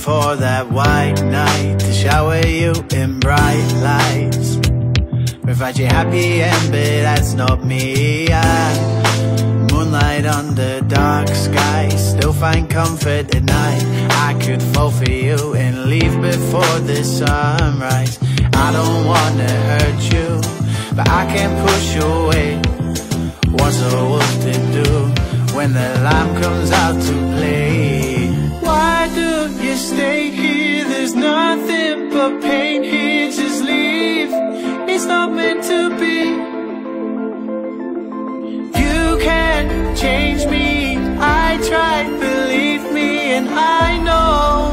for that white night to shower you in bright lights, provide you happy end, but that's not me. Moonlight under dark skies, still find comfort at night. I could fall for you and leave before the sunrise. I don't wanna hurt you, but I can't push you away. What's a wolf to do when the lamb comes out to play? Why do you stay here? There's nothing but pain here, just leave. It's not meant to be. You can't change me, I tried, believe me, and I know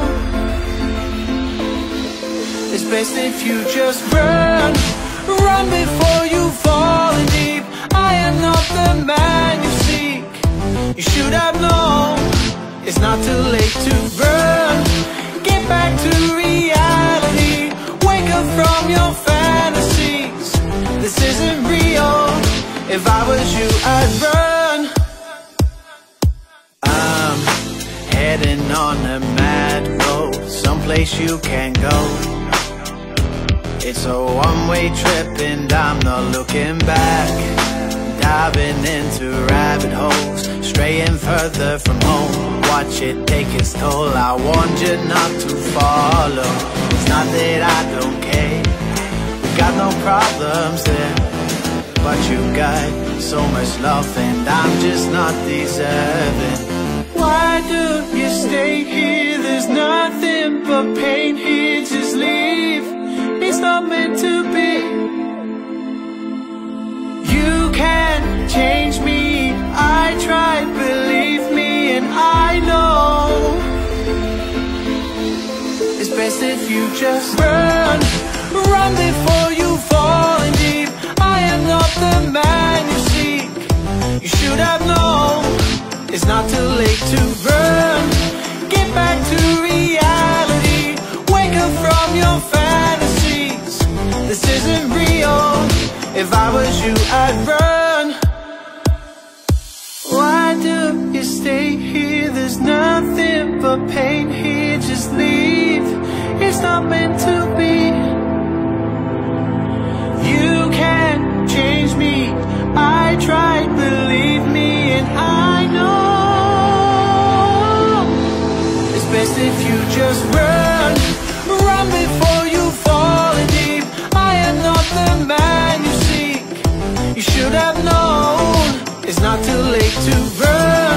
it's best if you just run. Run before you fall in deep. I am not the man you seek. You should have known. It's not too late to run. Get back to reality. Wake up from your fantasies. This isn't real. If I was you, I'd run. I'm heading on a mad road, someplace you can't go. It's a one-way trip and I'm not looking back. Diving into rabbit holes, straying further from home. Watch it take its toll, I warned you not to follow. It's not that I don't care, we got no problems there. But you got so much love and I'm just not deserving. Why do you stay here? There's nothing but pain here, just leave. It's not meant to be. You can't change me, I tried, believe me, and I know it's best if you just run. Run before you fall in deep. I am not the man you seek. You should have known. It's not too late to run. Get back to reality. Wake up from your fantasy. This isn't real. If I was you, I'd run. Why do you stay here? There's nothing but pain here, just leave. It's not meant to be. You can't change me, I tried, believe me, and I know it's best if you just run. Run before you fall in deep. The man you seek, you should have known. It's not too late to run.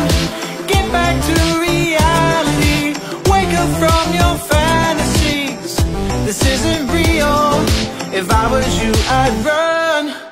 Get back to reality. Wake up from your fantasies. This isn't real. If I was you, I'd run.